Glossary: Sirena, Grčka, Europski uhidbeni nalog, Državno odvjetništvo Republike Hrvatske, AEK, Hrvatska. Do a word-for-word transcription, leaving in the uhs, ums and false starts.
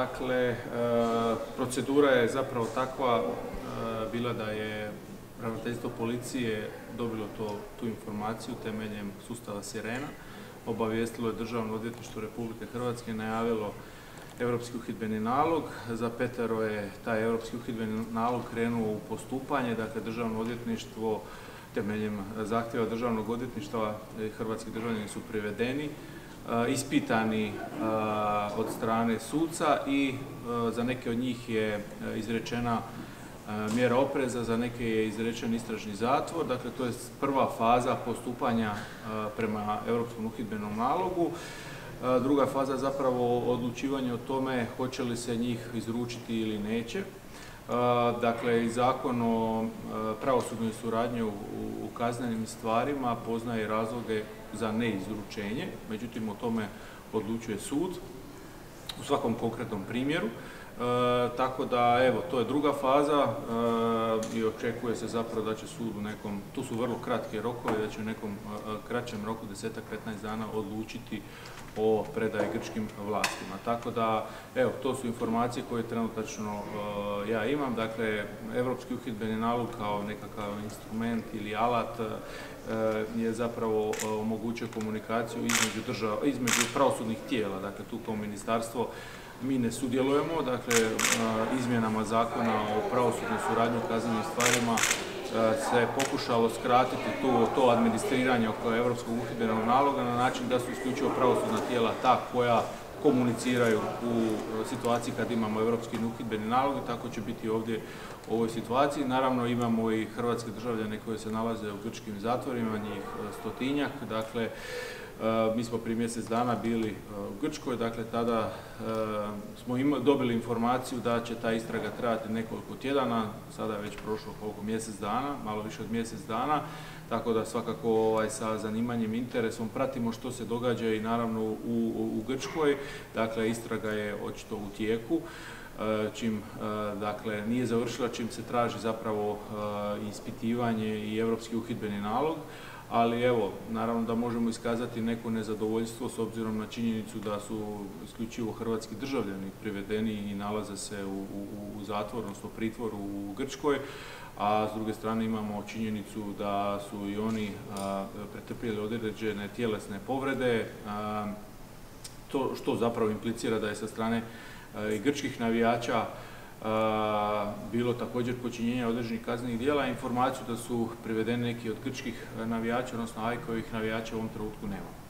Dakle, procedura je zapravo takva bila da je ravnateljstvo policije dobilo to, tu informaciju temeljem sustava Sirena, obavijestilo je Državno odvjetništvo Republike Hrvatske, najavilo Europski uhidbeni nalog. Za petero je taj Europski uhidbeni nalog krenuo u postupanje, dakle Državno odvjetništvo temeljem zahtjeva Državnog odvjetništva hrvatski državljani su privedeni, ispitani od strane suca i za neke od njih je izrečena mjera opreza, za neke je izrečen istražni zatvor. Dakle, to je prva faza postupanja prema Europskom uhidbenom nalogu. Druga faza zapravo odlučivanje o tome hoće li se njih izručiti ili neće. Dakle, i Zakon o pravosudnoj suradnji u kaznenim stvarima poznaje razloge za neizručenje, međutim o tome odlučuje sud u svakom konkretnom primjeru. E, tako da, evo, to je druga faza e, i očekuje se zapravo da će sud u nekom, tu su vrlo kratki rokovi, da će u nekom e, kraćem roku deset do petnaest dana odlučiti o predaji grčkim vlastima. Tako da, evo, to su informacije koje trenutačno e, ja imam. Dakle, Europski uhidbeni nalog kao nekakav instrument ili alat e, je zapravo omogućio komunikaciju između država, između pravosudnih tijela. Dakle, tu kao ministarstvo mi ne sudjelujemo, dakle izmjenama Zakona o pravosudnoj suradnji u kaznenim stvarima se pokušalo skratiti to, to administriranje oko Europskog uhidbenog naloga na način da su isključivo pravosudna tijela ta koja komuniciraju u situaciji kad imamo Europski uhidbeni nalog i tako će biti ovdje u ovoj situaciji. Naravno imamo i hrvatske državljane koje se nalaze u grčkim zatvorima, njih stotinjak, dakle mi smo prije mjesec dana bili u Grčkoj, dakle tada smo dobili informaciju da će ta istraga trajati nekoliko tjedana, sada je već prošlo koliko mjesec dana, malo više od mjesec dana, tako da svakako ovaj, sa zanimanjem, interesom pratimo što se događa i naravno u, u, u Grčkoj, dakle istraga je očito u tijeku. Čim, dakle, nije završila, čim se traži zapravo ispitivanje i Europski uhidbeni nalog, ali evo, naravno da možemo iskazati neko nezadovoljstvo s obzirom na činjenicu da su isključivo hrvatski državljani privedeni i nalaze se u, u, u zatvoru, odnosno pritvoru u Grčkoj, a s druge strane imamo činjenicu da su i oni a, pretrpjeli određene tjelesne povrede, a, to što zapravo implicira da je sa strane i grčkih navijača a, bilo također počinjenja određenih kaznenih djela. Informaciju da su privedeni neki od grčkih navijača, odnosno ajkovih navijača u ovom trenutku nema.